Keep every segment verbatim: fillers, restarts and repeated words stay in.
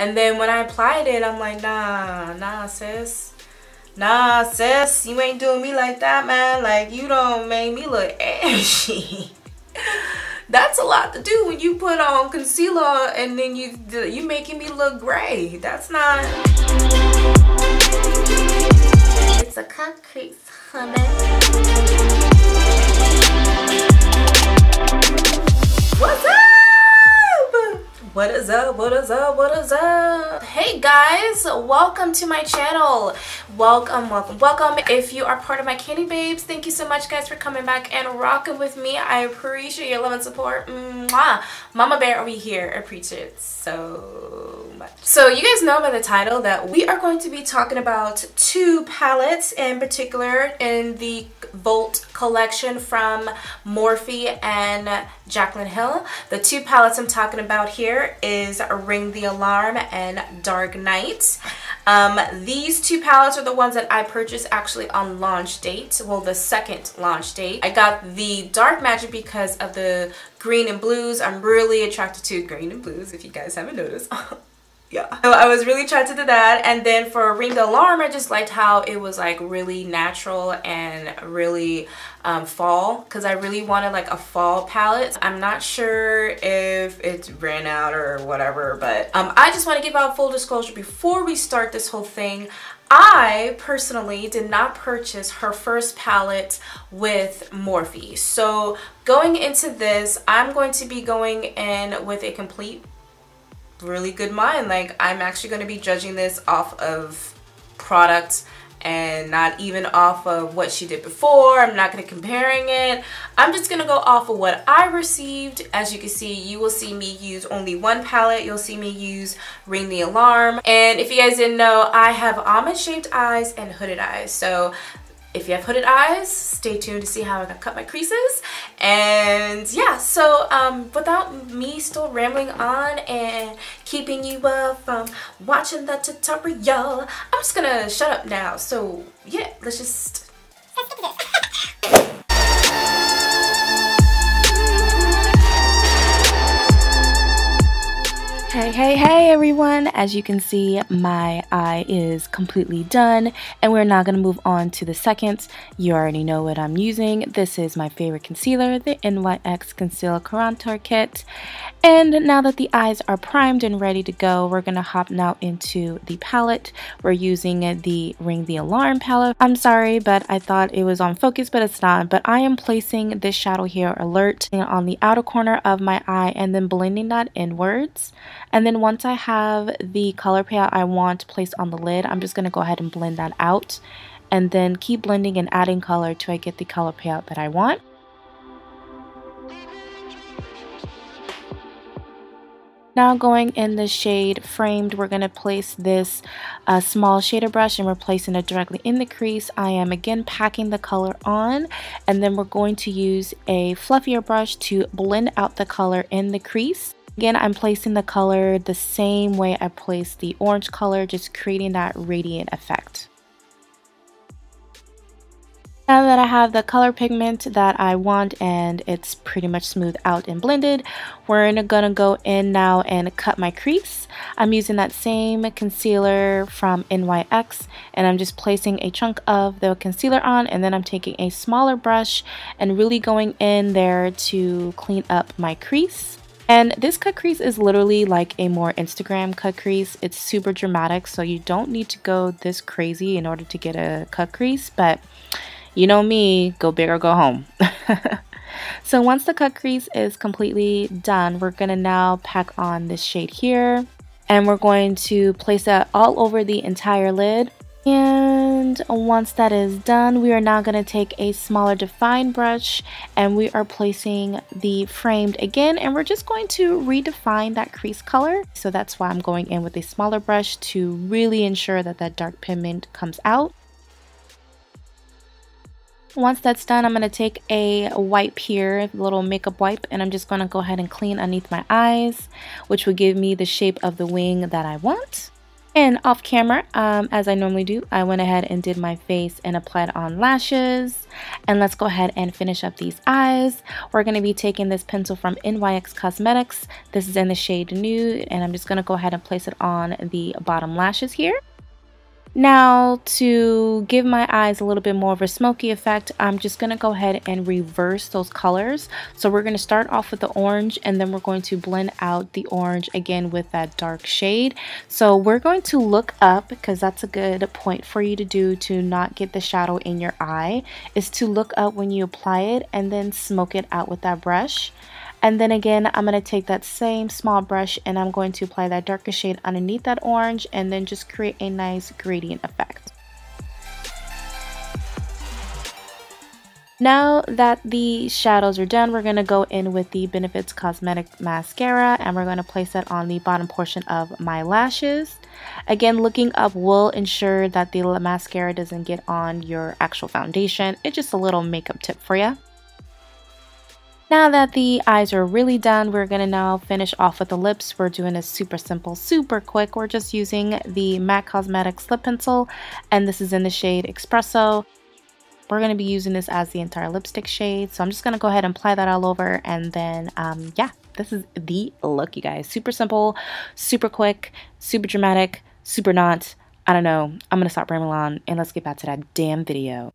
And then when I applied it, I'm like, nah, nah, sis. Nah, sis, you ain't doing me like that, man. Like, you don't make me look ashy. That's a lot to do when you put on concealer and then you you making me look gray. That's not... It's a cut crease, honey. What's up? What is up, what is up, what is up? Hey guys, welcome to my channel. Welcome, welcome, welcome. If you are part of my Candy Babes, thank you so much guys for coming back and rocking with me. I appreciate your love and support. Mwah. Mama Bear over here, I appreciate it so much. So you guys know by the title that we are going to be talking about two palettes in particular in the Vault Collection from Morphe and Jaclyn Hill. The two palettes I'm talking about here is Ring the Alarm and Dark Night. Um, these two palettes are the ones that I purchased actually on launch date, well, the second launch date. I got the Dark Magic because of the green and blues. I'm really attracted to green and blues, if you guys haven't noticed. Yeah, so I was really attracted to that. And then for Ring the Alarm, I just liked how it was like really natural and really um, fall, because I really wanted like a fall palette. I'm not sure if it ran out or whatever, but um, I just want to give out full disclosure before we start this whole thing. I personally did not purchase her first palette with Morphe. So going into this, I'm going to be going in with a complete really good mind. Like, I'm actually going to be judging this off of product and not even off of what she did before. I'm not going to comparing it. I'm just going to go off of what I received. As you can see, you will see me use only one palette. You'll see me use Ring the Alarm. And if you guys didn't know, I have almond shaped eyes and hooded eyes. So if you have hooded eyes, stay tuned to see how I'm gonna cut my creases. And yeah, so um, without me still rambling on and keeping you up from watching the tutorial, I'm just gonna shut up now. So yeah, let's just... Hey, hey, hey everyone! As you can see, my eye is completely done and we're now going to move on to the second. You already know what I'm using. This is my favorite concealer, the N Y X Conceal Contour Kit. And now that the eyes are primed and ready to go, we're going to hop now into the palette. We're using the Ring the Alarm palette. I'm sorry, but I thought it was on focus, but it's not. But I am placing this shadow here, Alert, on the outer corner of my eye and then blending that inwards. And then once I have the color payout I want placed on the lid, I'm just going to go ahead and blend that out and then keep blending and adding color till I get the color payout that I want. Now going in the shade Framed, we're going to place this uh, small shader brush and we're placing it directly in the crease. I am again packing the color on, and then we're going to use a fluffier brush to blend out the color in the crease. Again, I'm placing the color the same way I placed the orange color, just creating that radiant effect. Now that I have the color pigment that I want and it's pretty much smoothed out and blended, we're gonna go in now and cut my crease. I'm using that same concealer from N Y X and I'm just placing a chunk of the concealer on, and then I'm taking a smaller brush and really going in there to clean up my crease. And this cut crease is literally like a more Instagram cut crease. It's super dramatic, so you don't need to go this crazy in order to get a cut crease, but you know me, go big or go home. So once the cut crease is completely done, we're gonna now pack on this shade here and we're going to place that all over the entire lid. And once that is done, we are now going to take a smaller defined brush and we are placing the Framed again, and we're just going to redefine that crease color. So that's why I'm going in with a smaller brush to really ensure that that dark pigment comes out. Once that's done, I'm going to take a wipe here, a little makeup wipe, and I'm just going to go ahead and clean underneath my eyes, which will give me the shape of the wing that I want. And off camera, um, as I normally do, I went ahead and did my face and applied on lashes. And let's go ahead and finish up these eyes. We're going to be taking this pencil from N Y X Cosmetics. This is in the shade Nude, and I'm just going to go ahead and place it on the bottom lashes here. Now, to give my eyes a little bit more of a smoky effect, I'm just going to go ahead and reverse those colors. So we're going to start off with the orange, and then we're going to blend out the orange again with that dark shade. So we're going to look up, because that's a good point for you to do to not get the shadow in your eye, is to look up when you apply it and then smoke it out with that brush. And then again, I'm going to take that same small brush and I'm going to apply that darker shade underneath that orange and then just create a nice gradient effect. Now that the shadows are done, we're going to go in with the Benefits Cosmetic Mascara, and we're going to place that on the bottom portion of my lashes. Again, looking up will ensure that the mascara doesn't get on your actual foundation. It's just a little makeup tip for you. Now that the eyes are really done, we're gonna now finish off with the lips. We're doing a super simple, super quick. We're just using the MAC Cosmetics lip pencil, and this is in the shade Espresso. We're gonna be using this as the entire lipstick shade. So I'm just gonna go ahead and apply that all over, and then um, yeah, this is the look, you guys. Super simple, super quick, super dramatic, super not. I don't know, I'm gonna stop rambling on and let's get back to that damn video.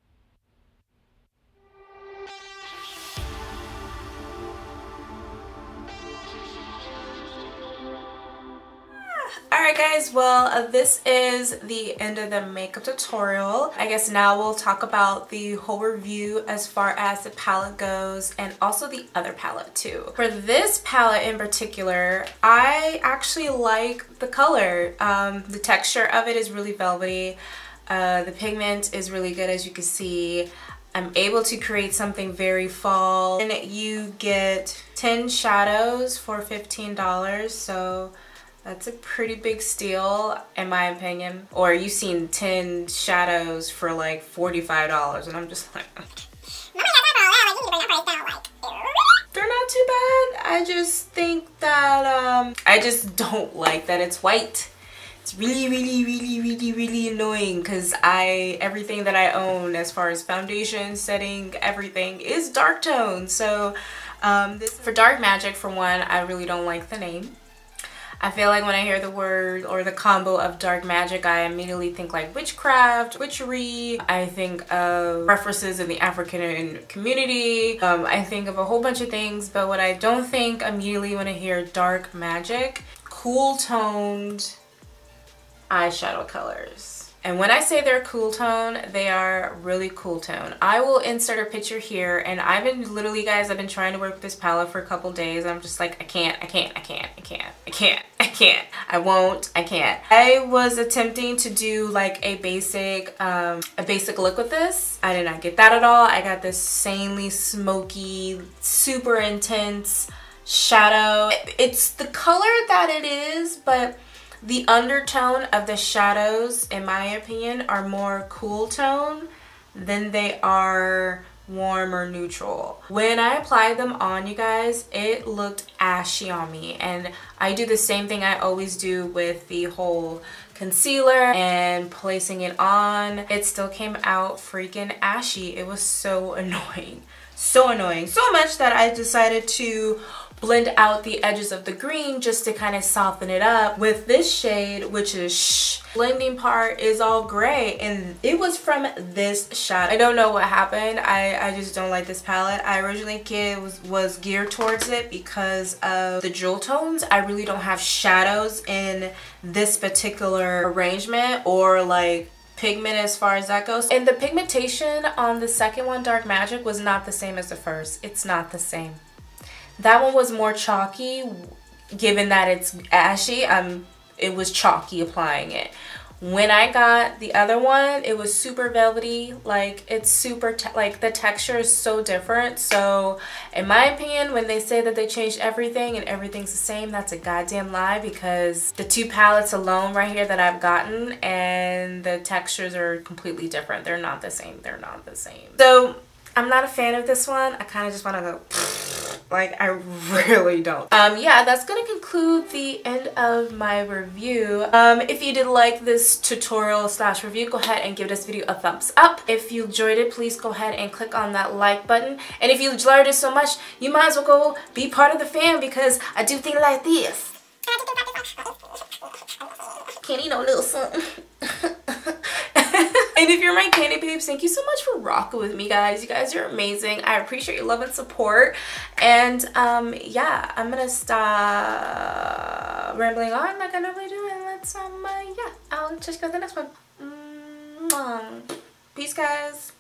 Alright guys, well uh, this is the end of the makeup tutorial. I guess now we'll talk about the whole review as far as the palette goes, and also the other palette too. For this palette in particular, I actually like the color. Um, the texture of it is really velvety. Uh, the pigment is really good, as you can see. I'm able to create something very fall. And you get ten shadows for fifteen dollars, so that's a pretty big steal, in my opinion. Or you've seen ten shadows for like forty-five dollars, and I'm just like, they're not too bad. I just think that, um, I just don't like that it's white. It's really, really, really, really, really annoying, because I, everything that I own as far as foundation, setting, everything is dark tone. So um, this, for Dark Magic, for one, I really don't like the name. I feel like when I hear the word or the combo of Dark Magic, I immediately think like witchcraft, witchery. I think of references in the African community. Um, I think of a whole bunch of things, but what I don't think immediately when I hear Dark Magic, cool toned eyeshadow colors. And when I say they're cool tone, they are really cool tone. I will insert a picture here, and I've been literally, guys, I've been trying to work with this palette for a couple days. I'm just like, I can't, I can't, I can't, I can't, I can't, I can't, I won't, I can't. I was attempting to do like a basic, um, a basic look with this. I did not get that at all. I got this insanely smoky, super intense shadow. It's the color that it is, but the undertone of the shadows, in my opinion, are more cool tone than they are warm or neutral. When I applied them on, you guys, it looked ashy on me. And I do the same thing I always do with the whole concealer and placing it on. It still came out freaking ashy. It was so annoying. So annoying. So much that I decided to blend out the edges of the green just to kind of soften it up with this shade, which is shh. Blending part is all gray, and it was from this shadow. I don't know what happened. I, I just don't like this palette. I originally kid was, was geared towards it because of the jewel tones. I really don't have shadows in this particular arrangement, or like pigment as far as that goes. And the pigmentation on the second one, Dark Magic, was not the same as the first. It's not the same. That one was more chalky, given that it's ashy. Um, it was chalky applying it. When I got the other one, it was super velvety. Like, it's super, te like the texture is so different. So in my opinion, when they say that they changed everything and everything's the same, that's a goddamn lie, because the two palettes alone right here that I've gotten, and the textures are completely different. They're not the same. They're not the same. So I'm not a fan of this one. I kind of just want to go Like, I really don't. Um, yeah, that's gonna conclude the end of my review. Um, if you did like this tutorial slash review, go ahead and give this video a thumbs up. If you enjoyed it, please go ahead and click on that like button. And if you enjoyed it so much, you might as well go be part of the fam, because I do things like this. Can't eat no little something. And if you're my candy babes, thank you so much for rocking with me, guys. You guys are amazing. I appreciate your love and support. And um, yeah, I'm gonna stop rambling on like I normally do. And let's um, uh, yeah, I'll just go to the next one. Mwah. Peace, guys.